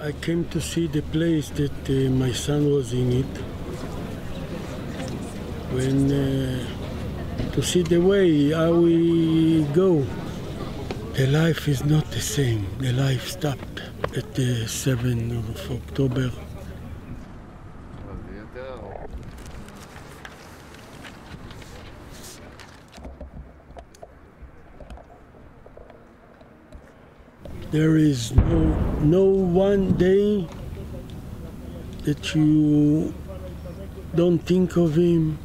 I came to see the place that my son was in it. When to see the way how we go. The life is not the same. The life stopped at the 7th of October. There is no one day that you don't think of him.